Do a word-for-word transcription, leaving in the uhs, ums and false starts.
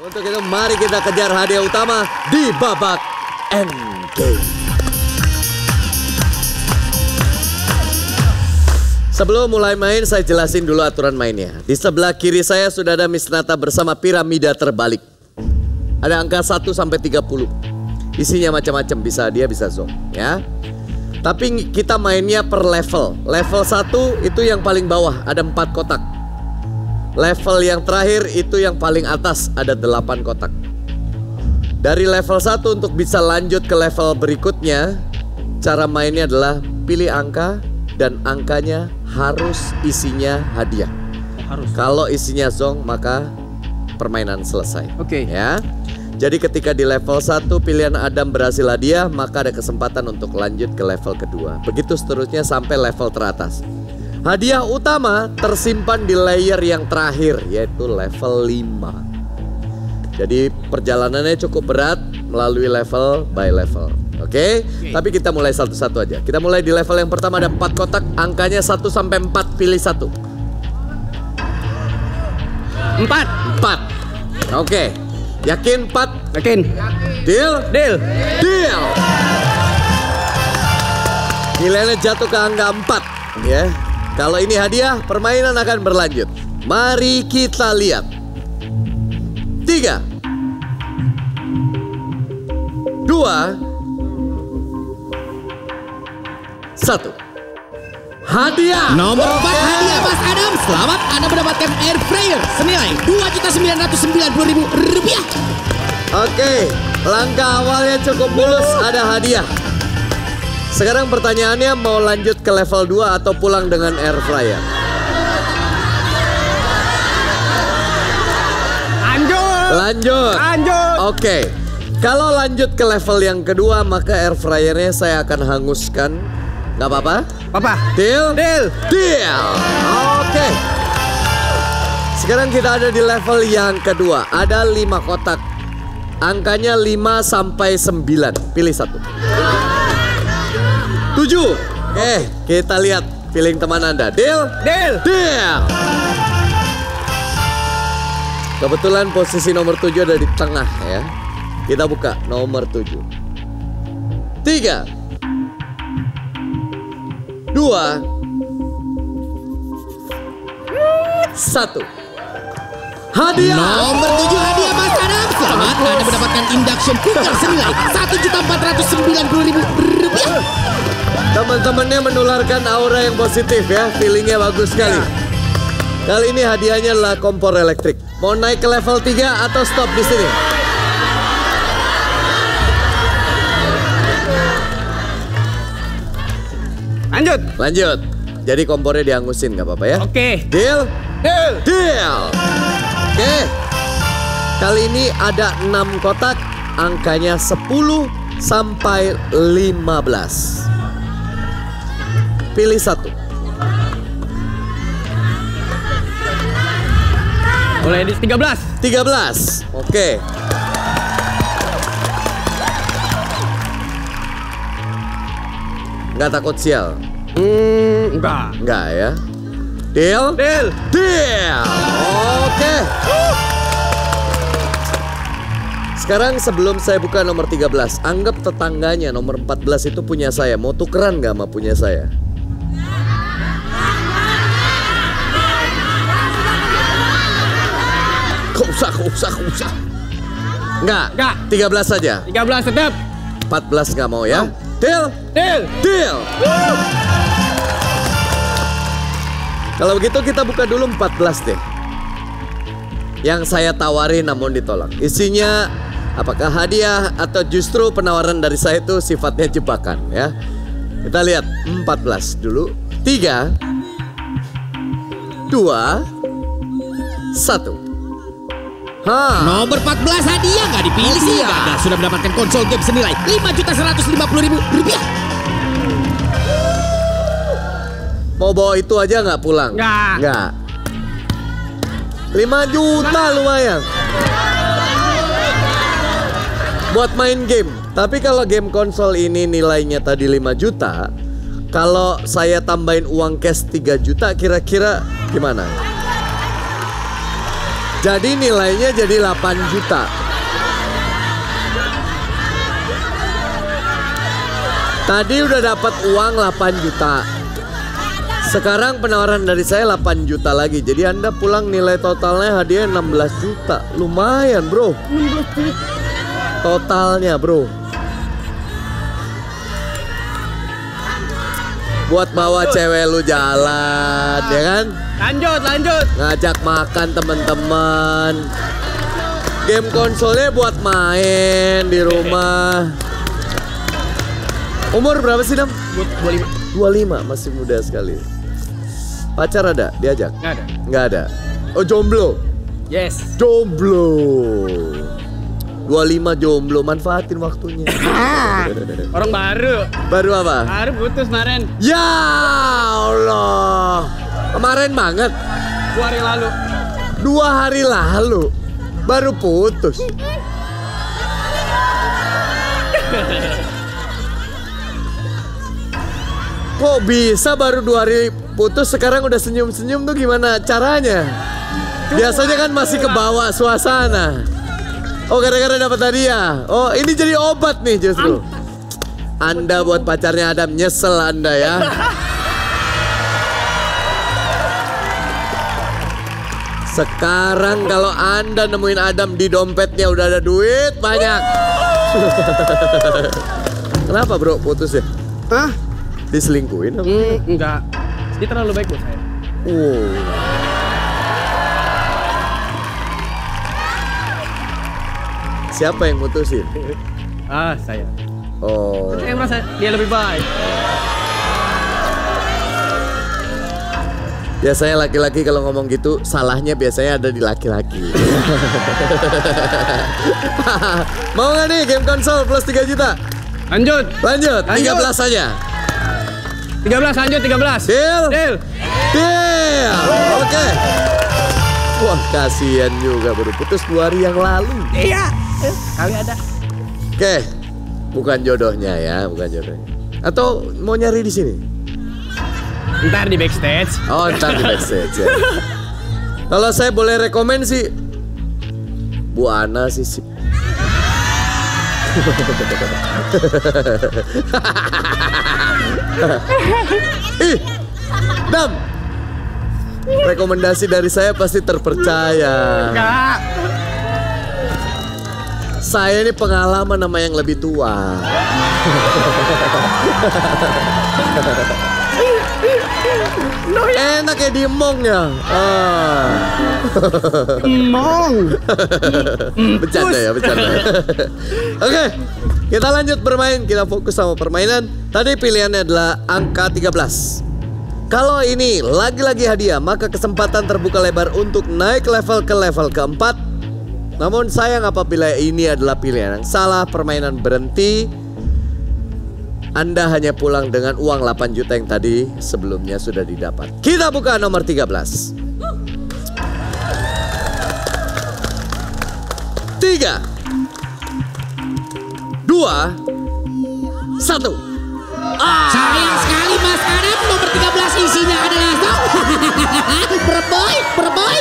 Untuk itu mari kita kejar hadiah utama di babak endgame. Sebelum mulai main, saya jelasin dulu aturan mainnya. Di sebelah kiri saya sudah ada Miss Nata bersama piramida terbalik. Ada angka satu sampai tiga puluh. Isinya macam-macam, bisa dia bisa zonk, ya. Tapi kita mainnya per level. Level satu itu yang paling bawah, ada empat kotak. Level yang terakhir itu yang paling atas, ada delapan kotak. Dari level satu untuk bisa lanjut ke level berikutnya, cara mainnya adalah pilih angka dan angkanya harus isinya hadiah. Harus. Kalau isinya zonk maka permainan selesai. Oke. Okay. Ya. Jadi ketika di level satu pilihan Adam berhasil hadiah, maka ada kesempatan untuk lanjut ke level kedua. Begitu seterusnya sampai level teratas. Hadiah utama tersimpan di layer yang terakhir, yaitu level lima. Jadi perjalanannya cukup berat melalui level by level. Oke, okay? Okay. Tapi kita mulai satu-satu aja. Kita mulai di level yang pertama, ada empat kotak, angkanya satu sampai empat, pilih satu. empat. empat. Oke. Okay. Yakin empat? Yakin. Deal? Deal. Deal. Nilainya jatuh ke angka empat, ya. Yeah. Kalau ini hadiah, permainan akan berlanjut. Mari kita lihat. tiga dua Satu. Hadiah nomor empat, okay. Hadiah Mas Adam. Selamat Anda mendapatkan air fryer senilai dua juta sembilan ratus sembilan puluh ribu rupiah. Oke, okay. Langkah awalnya cukup mulus, ada hadiah. Sekarang pertanyaannya, mau lanjut ke level dua atau pulang dengan air fryer? Lanjut. Lanjut. Lanjut. Oke. Okay. Kalau lanjut ke level yang kedua, maka air fryernya saya akan hanguskan. Gak apa-apa? Apa? Deal? Deal! Deal! Oke. Okay. Sekarang kita ada di level yang kedua. Ada lima kotak. Angkanya lima sampai sembilan. Pilih satu. tujuh. Oke, okay. Kita lihat feeling teman Anda. Deal? Deal! Deal! Kebetulan posisi nomor tujuh ada di tengah, ya. Kita buka nomor tujuh. tiga. Dua, satu. Hadiah nomor tujuh, hadiah Mas Adam. Selamat Anda mendapatkan induction cooker senilai satu juta empat ratus sembilan puluh ribu rupiah. Teman-temannya menularkan aura yang positif, ya. Feelingnya bagus sekali. Kali ini hadiahnya adalah kompor elektrik. Mau naik ke level tiga atau stop di sini? Lanjut. Lanjut. Jadi kompornya dihangusin, gak apa-apa ya? Oke. Okay. Deal? Deal. Deal. Oke. Okay. Kali ini ada enam kotak, angkanya sepuluh sampai lima belas. Pilih satu. Mulai di tiga belas. tiga belas. Oke. Okay. Gak takut sial? Hmm, enggak. Enggak ya? Deal? Deal! Deal! Oke. Okay. Sekarang sebelum saya buka nomor tiga belas, anggap tetangganya nomor empat belas itu punya saya. Mau tukeran gak sama punya saya? Gak usah, gak usah, gak usah. Enggak? Enggak. tiga belas saja? tiga belas tetap. empat belas gak mau ya? Oh. Deal? Deal! Deal! Woo! Kalau begitu kita buka dulu empat belas deh. Yang saya tawarin namun ditolak. Isinya apakah hadiah atau justru penawaran dari saya itu sifatnya jebakan, ya. Kita lihat empat belas dulu. tiga dua satu. Ha. Nomor empat belas hadiah nggak dipilih oh, sih. Anda sudah mendapatkan konsol game senilai lima juta seratus lima puluh ribu rupiah. Mau bawa itu aja nggak pulang? Nggak. Nggak. lima juta lumayan. Buat main game. Tapi kalau game konsol ini nilainya tadi lima juta. Kalau saya tambahin uang cash tiga juta kira-kira gimana? Jadi nilainya jadi delapan juta. Tadi udah dapat uang delapan juta. Sekarang penawaran dari saya delapan juta lagi. Jadi Anda pulang nilai totalnya hadiah enam belas juta. Lumayan, bro. Totalnya, bro. Buat bawa lanjut. Cewek lu jalan, ya kan? Lanjut, lanjut. Ngajak makan teman-teman. Game konsolnya buat main di rumah. Umur berapa sih, Dam? dua puluh lima. dua puluh lima, masih muda sekali. Pacar ada? Diajak? Nggak ada. Nggak ada. Oh, jomblo? Yes. Jomblo. dua puluh lima jomblo, manfaatin waktunya. Orang baru. Baru apa? Baru putus kemarin. Ya Allah. Kemarin banget? Dua hari lalu. Dua hari lalu? Baru putus. Kok bisa baru dua hari putus sekarang udah senyum-senyum tuh gimana caranya? Biasanya kan masih kebawa suasana. Oh, gara-gara dapat hadiah. Oh, ini jadi obat nih justru. Anda buat pacarnya Adam, nyesel Anda ya. Sekarang kalau Anda nemuin Adam di dompetnya udah ada duit banyak. Kenapa, bro, putus ya? Hah? Diselingkuhin? Mm, enggak. Dia terlalu baik buat saya. Oh. Siapa yang mutusin? Ah, saya. Oh. Saya merasa dia lebih baik. Biasanya laki-laki kalau ngomong gitu, salahnya biasanya ada di laki-laki. Mau nggak nih game konsol plus tiga juta? Lanjut. Lanjut, lanjut. tiga belas saja. tiga belas, lanjut tiga belas. Deal. Deal. Deal. Oke. Okay. Wah, kasihan juga, baru putus dua hari yang lalu. Iya. Kali ada. Oke, bukan jodohnya ya, bukan jodohnya. Atau mau nyari di sini? Ntar di backstage. Oh, ntar di backstage. Ya. Kalau saya boleh rekomen sih, Bu Ana sih. sih. Ih, Dam. Rekomendasi dari saya pasti terpercaya. Enggak. Saya ini pengalaman sama yang lebih tua. Enak ya diemong ya. Emong. Bercanda ya, bercanda. Oke, kita lanjut bermain. Kita fokus sama permainan. Tadi pilihannya adalah angka tiga belas. Kalau ini lagi-lagi hadiah, maka kesempatan terbuka lebar untuk naik level ke level keempat. Namun sayang apabila ini adalah pilihan yang salah, permainan berhenti. Anda hanya pulang dengan uang delapan juta yang tadi sebelumnya sudah didapat. Kita buka nomor tiga belas. Tiga, dua, satu. Ah. Sayang sekali Mas Adam, nomor tiga belas isinya adalah perboy, perboy.